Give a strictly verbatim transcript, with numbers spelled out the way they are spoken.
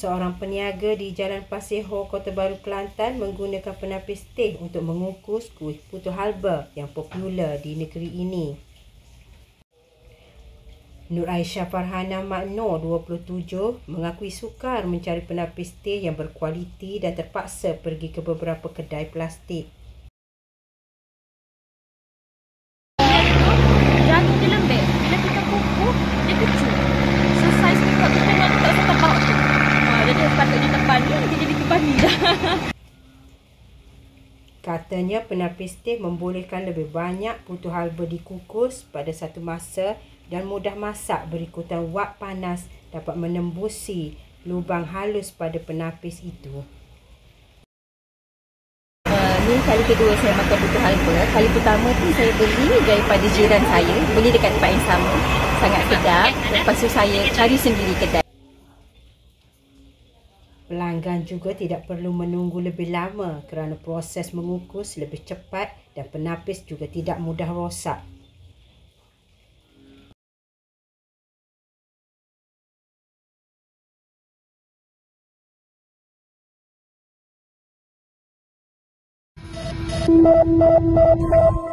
Seorang peniaga di Jalan Pasir Hor, Kota Bharu, Kelantan menggunakan penapis teh untuk mengukus kuih putu halba yang popular di negeri ini. Nur Aishafarhana Mat Noor, dua puluh tujuh, mengakui sukar mencari penapis teh yang berkualiti dan terpaksa pergi ke beberapa kedai plastik. Jatuh dia lembek. Bila kita kukuh, dia kecil. So, saiz kita tu memang tak usah tebal tu. Jadi sepatutnya tebal ni, dia jadi tebal ni dah. Katanya penapis teh membolehkan lebih banyak putu halba dikukus pada satu masa dan mudah masak berikutan wak panas dapat menembusi lubang halus pada penapis itu. Uh, ni kali kedua saya makan putu halba. Kali pertama tu saya beli daripada jiran saya. Beli dekat tempat yang sama. Sangat sedap. Lepas tu saya cari sendiri kedai. Pelanggan juga tidak perlu menunggu lebih lama kerana proses mengukus lebih cepat dan penapis juga tidak mudah rosak. Thank you.